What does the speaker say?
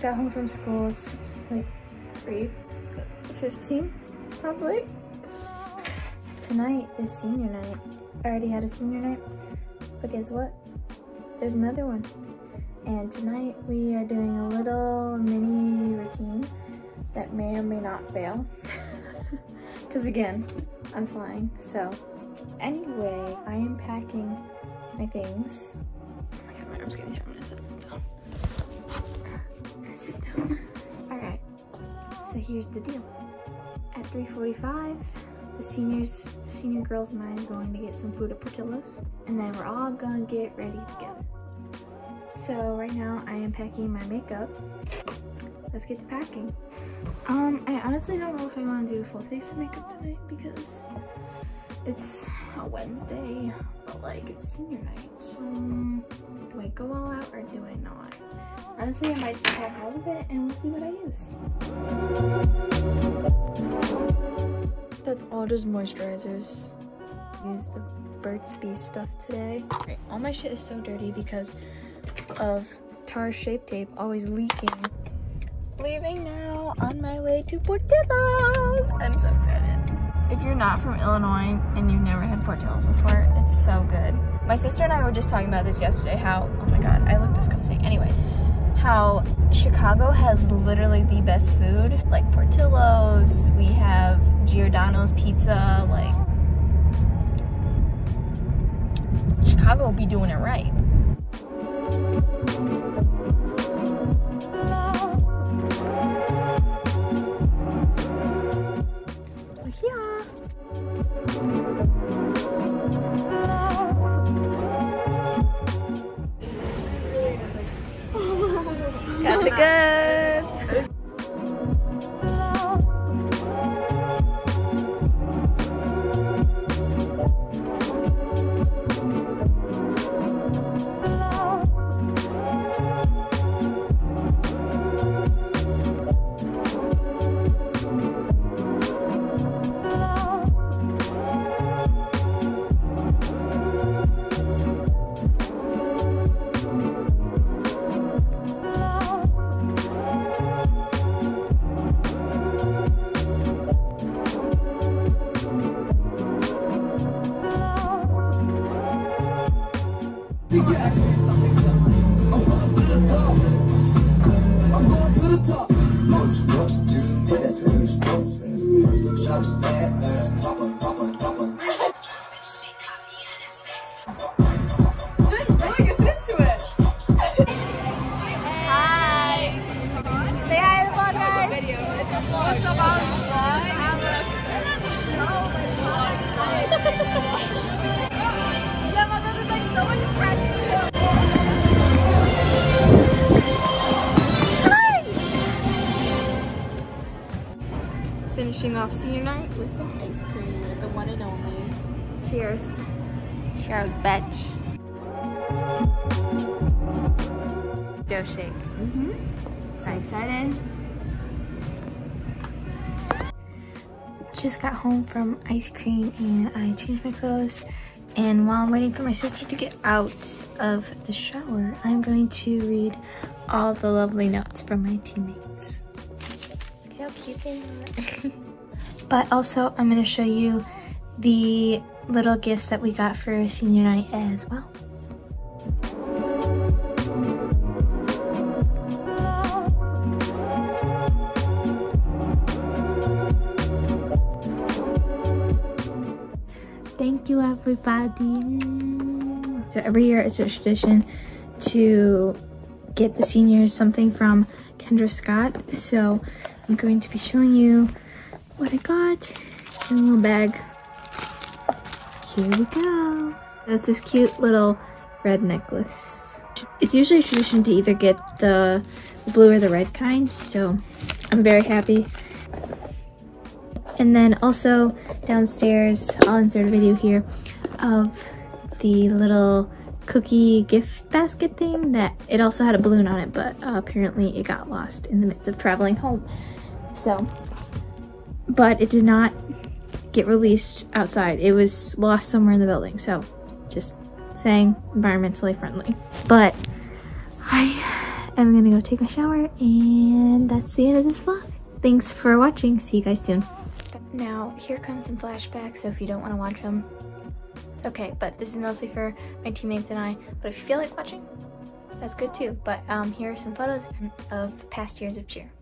just got home from school. It's like 3:15, probably. Tonight is senior night. I already had a senior night, but guess what? There's another one. And tonight we are doing a little mini routine that may or may not fail. Because again, I'm flying. So anyway, I am packing my things. Oh my god, my arm's getting tired. I'm gonna set this down. I'm gonna sit down. Alright, so here's the deal. At 3:45, the senior girls and I are going to get some food at Portillo's, and then we're all gonna get ready together. So right now I am packing my makeup. Let's get to packing. I honestly don't know if I want to do full face makeup tonight because it's a Wednesday, but like it's senior night, so do I go all out or do I not? Honestly, I might just pack all of it and we'll see what I use. That's all just moisturizers. Use the Burt's Bees stuff today. Right, all my shit is so dirty because of Tara's Shape Tape always leaking. Leaving now on my way to Portillo's. I'm so excited. If you're not from Illinois and you've never had Portillo's before, it's so good. My sister and I were just talking about this yesterday, how, oh my god, I look disgusting. Anyway, how Chicago has literally the best food, like Portillo's, we have Giordano's pizza, like, Chicago will be doing it right. Got the goods. Finishing off senior night with some ice cream, the one and only. Cheers. Cheers, bitch. Dough shake. Mm-hmm. So excited. Just got home from ice cream and I changed my clothes. And while I'm waiting for my sister to get out of the shower, I'm going to read all the lovely notes from my teammates. Look how cute they are. But also, I'm going to show you the little gifts that we got for senior night as well. Thank you, everybody. So every year it's a tradition to get the seniors something from Kendra Scott. So I'm going to be showing you what I got in a little bag. Here we go. That's this cute little red necklace. It's usually a tradition to either get the blue or the red kind. So I'm very happy. And then also downstairs, I'll insert a video here of the little cookie gift basket thing that it also had a balloon on it, but apparently it got lost in the midst of traveling home. So, but it did not get released outside. It was lost somewhere in the building. So just saying, environmentally friendly. But I I'm gonna go take my shower, and that's the end of this vlog. Thanks for watching. See you guys soon. Now, here comes some flashbacks, so if you don't want to watch them, it's okay. But this is mostly for my teammates and I. But if you feel like watching, that's good too. But here are some photos of past years of cheer.